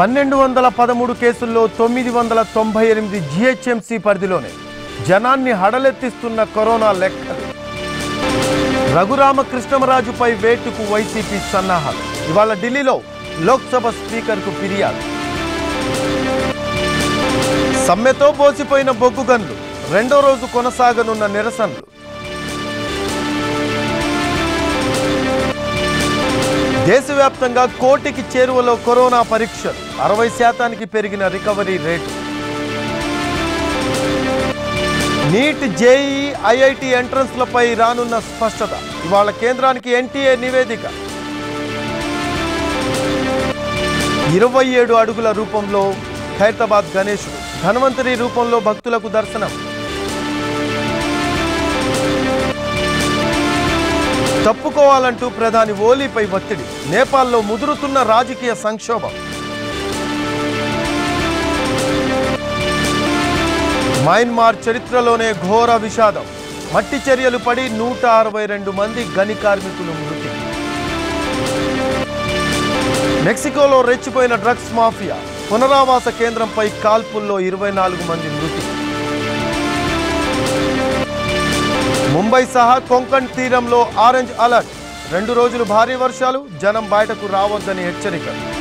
1213 కేసుల్లో 998 జీహెచ్ఎంసీ పరిధిలోనే జనాన్ని హడలెత్తిస్తున్న కరోనా లెక్కలు. రఘురామకృష్ణమరాజుపై వేటుకు వైసీపీ సన్నాహాలు. ఇవాళ ఢిల్లీలో లోక్సభ స్పీకర్కు ఫిర్యాదు. సమ్మెతో బోసిపోయిన బొగ్గు గన్లు రెండో రోజు కొనసాగనున్న నిరసనలు. దేశవ్యాప్తంగా కోటికి చేరువలో కరోనా పరీక్షలు. 60% పెరిగిన recovery rate. NEET, JEE, IIT ఎంట్రన్స్లపై రానున్న స్పష్టత. ఇవాళ కేంద్రానికి ఎన్టీఏ నివేదిక. 27 అడుగుల రూపంలో హైదరాబాద్ గణేశుడు, ధన్వంతరి రూపంలో భక్తులకు దర్శనం. తప్పుకోవాలంటూ ప్రధాని ఓలీపై ఒత్తిడి. నేపాల్లో ముదురుతున్న రాజకీయ సంక్షోభం. మయన్మార్ చరిత్రలోనే ఘోర విషాదం. మట్టి చర్యలు పడి 162 మంది గని కార్మికులు మృతి. మెక్సికోలో రెచ్చిపోయిన డ్రగ్స్ మాఫియా. పునరావాస కేంద్రంపై కాల్పుల్లో 24 మంది మృతి. ముంబై సహా కొంకణ్ తీరంలో ఆరెంజ్ అలర్ట్. 2 రోజులు భారీ వర్షాలు, జనం బయటకు రావద్దని హెచ్చరిక.